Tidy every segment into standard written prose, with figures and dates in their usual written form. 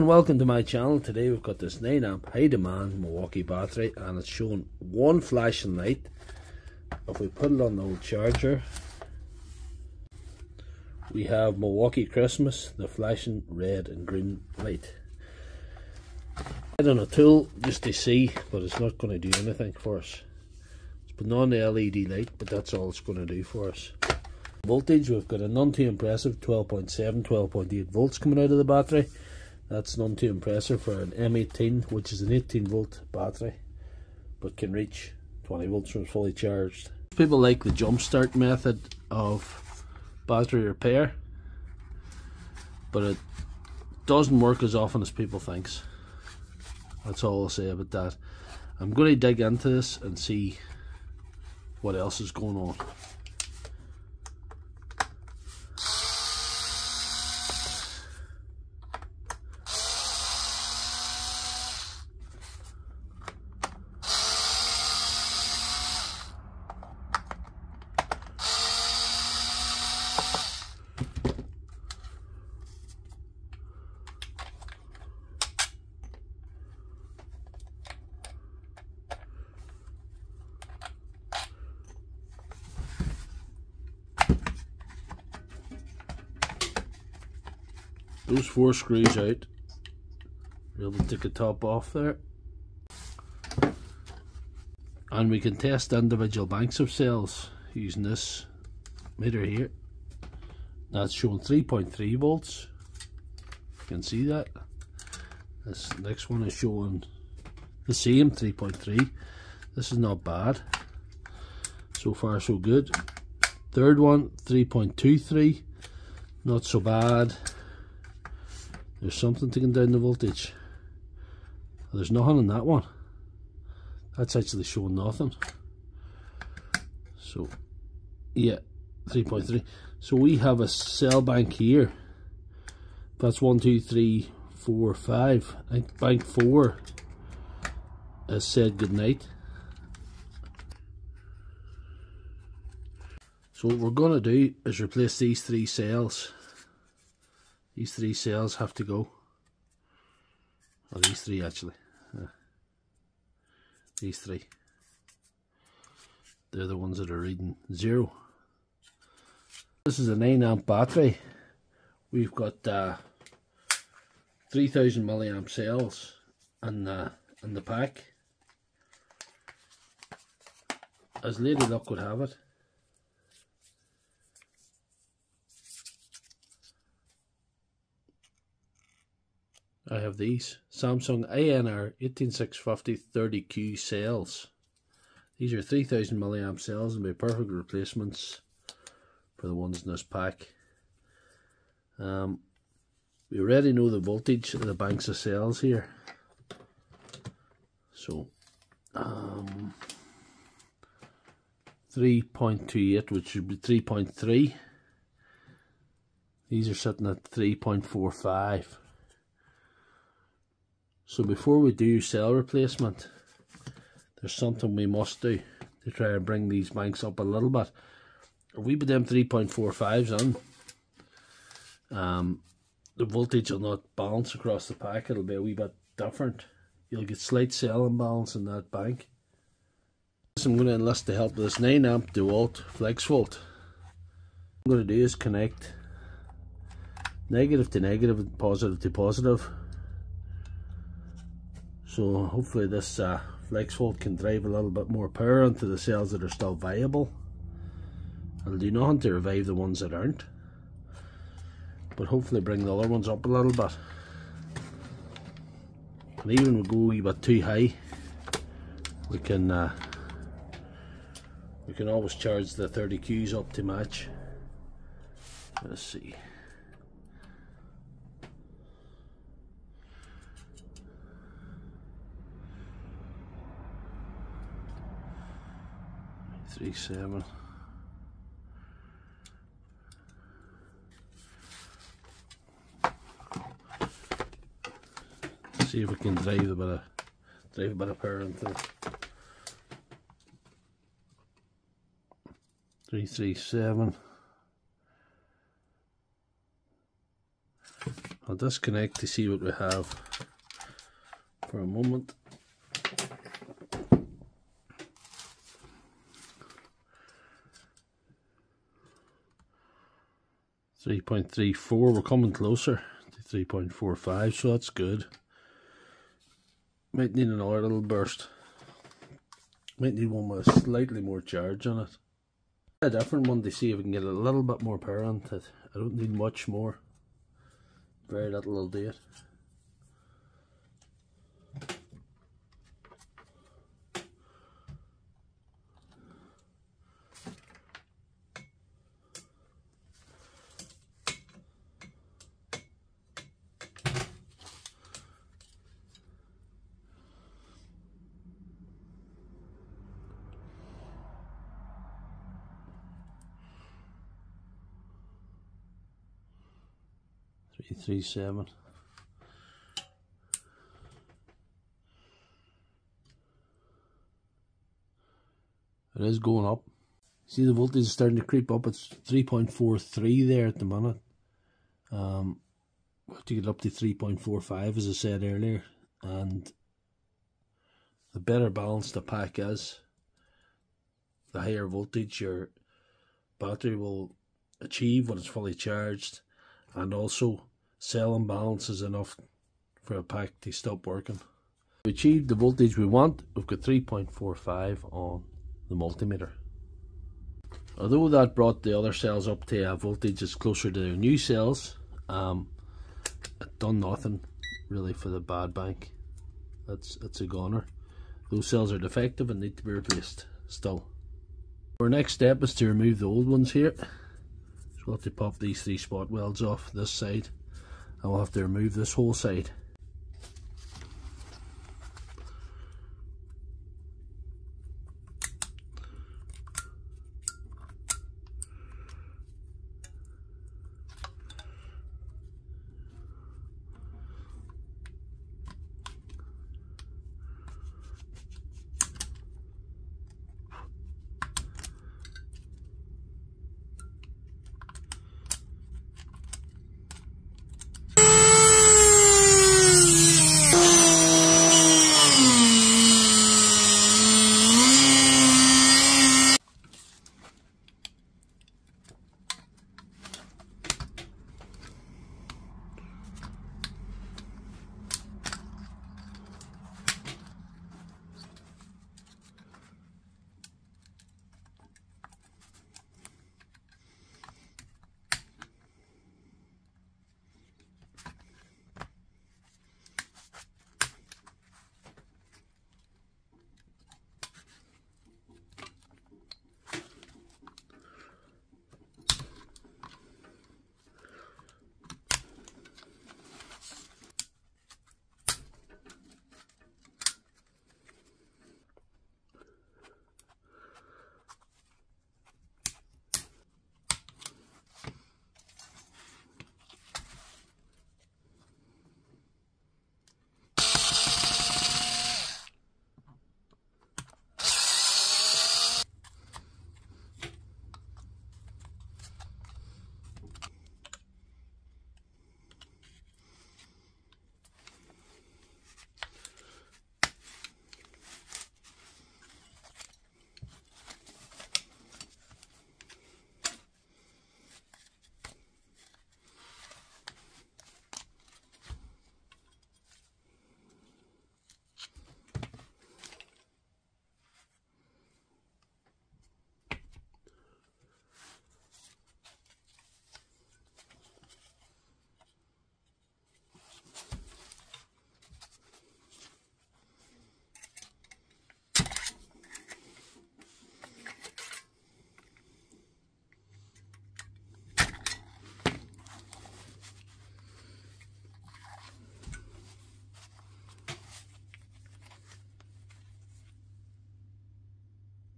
Welcome to my channel. Today we've got this 9 amp high demand Milwaukee battery and it's showing one flashing light. If we put it on the old charger, we have Milwaukee Christmas, the flashing red and green light. I on a tool just to see, but it's not going to do anything for us. It's putting on the LED light, but that's all it's going to do for us. Voltage, we've got a none too impressive 12.7, 12.8 volts coming out of the battery. That's none too impressive for an M18, which is an 18 volt battery, but can reach 20 volts when fully charged. People like the jump start method of battery repair, but it doesn't work as often as people think. That's all I'll say about that. I'm going to dig into this and see what else is going on. Those four screws out, we're able to take the top off there, and we can test individual banks of cells using this meter here. That's showing 3.3 volts, you can see that. This next one is showing the same 3.3. This is not bad, so far so good. Third one 3.23, not so bad. There's something taking down the voltage. There's nothing in that one. That's actually showing nothing. So, yeah, 3.3. So we have a cell bank here. That's 1, 2, 3, 4, 5. I think bank 4 has said goodnight. So what we're going to do is replace these three cells. These three cells have to go, or these three actually, these three, they're the ones that are reading zero. This is a 9 amp battery. We've got 3000 milliamp cells in the pack, as lady luck would have it. I have these Samsung INR 18650 30Q cells. These are 3000 milliamp cells and be perfect replacements for the ones in this pack. We already know the voltage of the banks of cells here. So 3.28, which would be 3.3. These are sitting at 3.45. So before we do cell replacement, there's something we must do to try and bring these banks up a little bit. We put them 3.45s on, the voltage will not balance across the pack, it'll be a wee bit different. You'll get slight cell imbalance in that bank. I'm going to enlist the help of this 9 amp DeWalt FlexVolt. What I'm going to do is connect negative to negative and positive to positive. So hopefully this FlexVolt can drive a little bit more power into the cells that are still viable. It'll do nothing to revive the ones that aren't, but hopefully bring the other ones up a little bit. And even we go a wee bit too high, we can always charge the 30Qs up to match. Let's see. Seven. See if we can drive a bit of power into it. 337. I'll disconnect to see what we have for a moment. .34, we're coming closer to 3.45, so that's good. Might need another little burst. Might need one with slightly more charge on it. A different one to see if we can get a little bit more power on it. I don't need much more. Very little will do it. .37. It is going up. See, the voltage is starting to creep up. It's 3.43 there at the minute. We have to get up to 3.45, as I said earlier, and the better balanced the pack is, the higher voltage your battery will achieve when it's fully charged, and also cell imbalance is enough for a pack to stop working. To achieve the voltage we want, we've got 3.45 on the multimeter. Although that brought the other cells up to a voltage that's closer to their new cells, it done nothing really for the bad bank. That's a goner. Those cells are defective and need to be replaced still. Our next step is to remove the old ones here. So we'll have to pop these three spot welds off this side. I'll have to remove this whole side.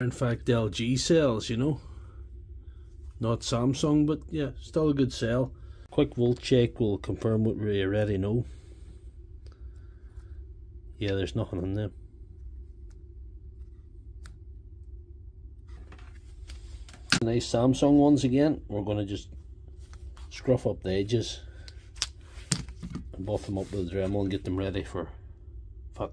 In fact, LG cells, you know, not Samsung, but yeah, still a good cell. Quick volt check will confirm what we already know. Yeah, there's nothing in them. Nice Samsung ones again. We're going to just scruff up the edges and buff them up with the Dremel and get them ready for fitting.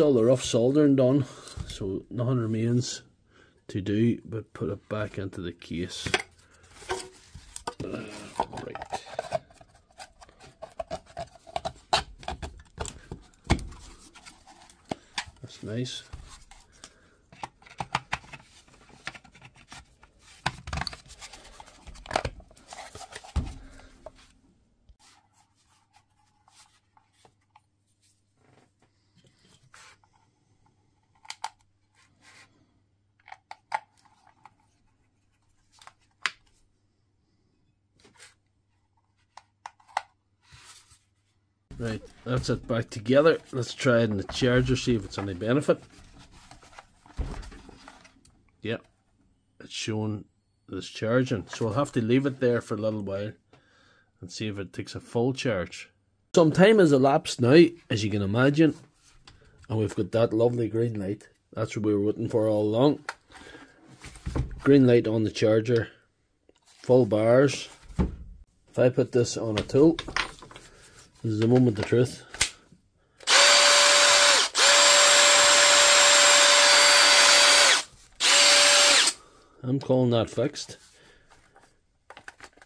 that's all the rough soldering done, so nothing remains to do but put it back into the case. Right. That's nice. Right, that's it back together. Let's try it in the charger, see if it's any benefit. Yep, it's showing this charging. So I'll have to leave it there for a little while and see if it takes a full charge. Some time has elapsed now, as you can imagine, and we've got that lovely green light. That's what we were waiting for all along. Green light on the charger, full bars. If I put this on a tool, this is the moment of truth. I'm calling that fixed.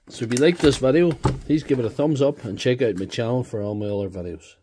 So if you like this video, please give it a thumbs up and check out my channel for all my other videos.